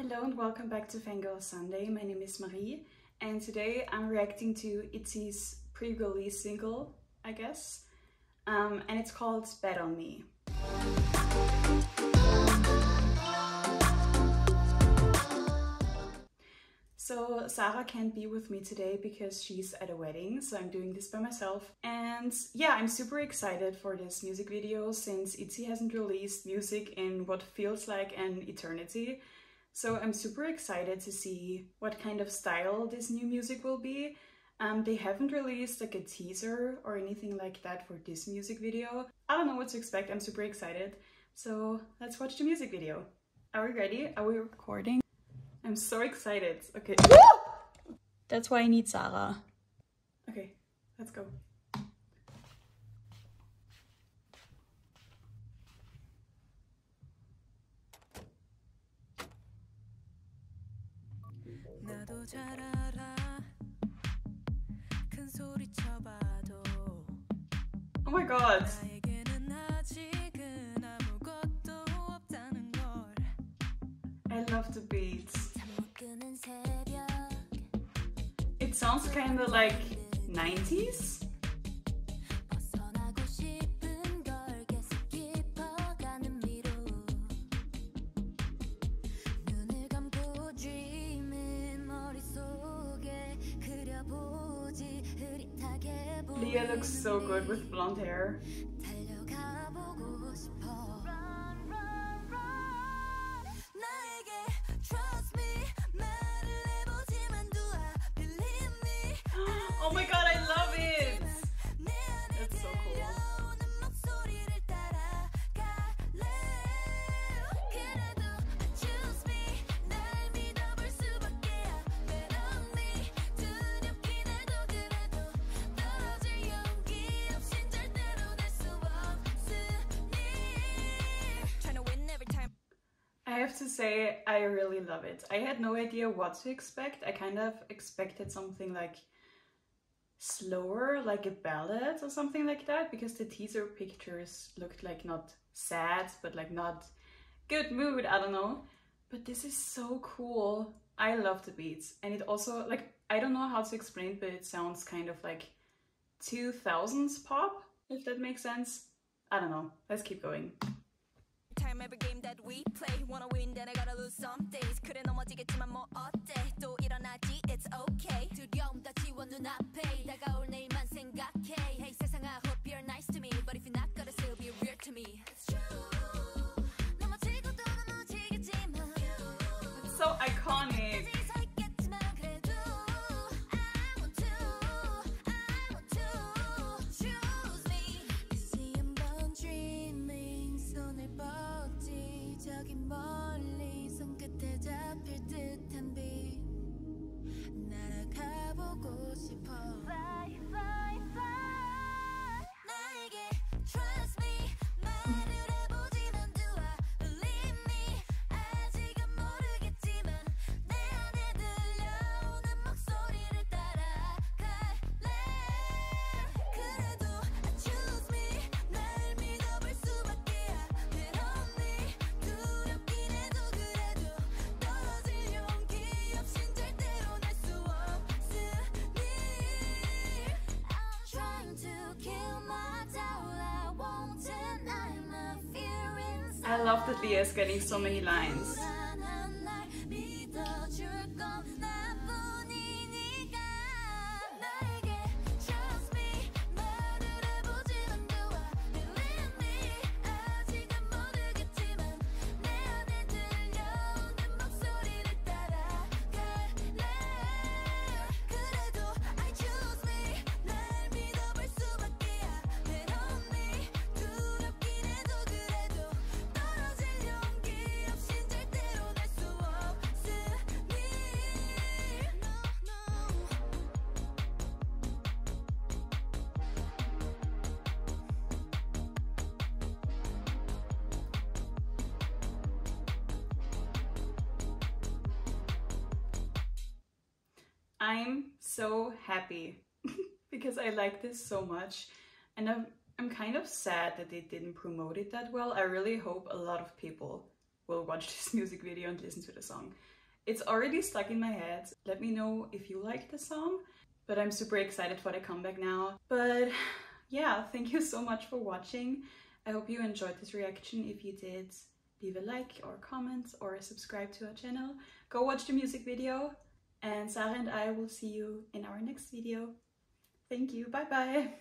Hello and welcome back to Fangirl Sunday. My name is Marie and today I'm reacting to ITZY's pre-release single, I guess, and it's called Bet On Me. So Sarah can't be with me today because she's at a wedding, so I'm doing this by myself. And yeah, I'm super excited for this music video since ITZY hasn't released music in what feels like an eternity. So I'm super excited to see what kind of style this new music will be. They haven't released like a teaser or anything like that for this music video. I don't know what to expect, I'm super excited. So let's watch the music video. Are we ready? Are we recording? I'm so excited. Okay. Woo! That's why I need Sarah. Okay, let's go. Oh my god. I love the beats. It sounds kind of like 90s? Leah looks so good with blonde hair. Oh my god, I love it! That's so cool. I have to say, I really love it. I had no idea what to expect. I kind of expected something like slower, like a ballad or something like that, because the teaser pictures looked like not sad but like not good mood, I don't know. But this is so cool. I love the beats, and it also, like, I don't know how to explain it, but it sounds kind of like 2000s pop, if that makes sense. I don't know, let's keep going. Time every game that we play, wanna win then I gotta lose some days. Couldn't know what to get to my more update. It's okay. Hey, I hope you're nice to me, but if you're not gonna still be weird to me. It's true. So iconic. I love that Leah is getting so many lines. I'm so happy because I like this so much, and I'm kind of sad that they didn't promote it that well. I really hope a lot of people will watch this music video and listen to the song. It's already stuck in my head. Let me know if you like the song, but I'm super excited for the comeback now. But yeah, thank you so much for watching. I hope you enjoyed this reaction. If you did, leave a like or comment or subscribe to our channel. Go watch the music video, and Sarah and I will see you in our next video. Thank you, bye bye!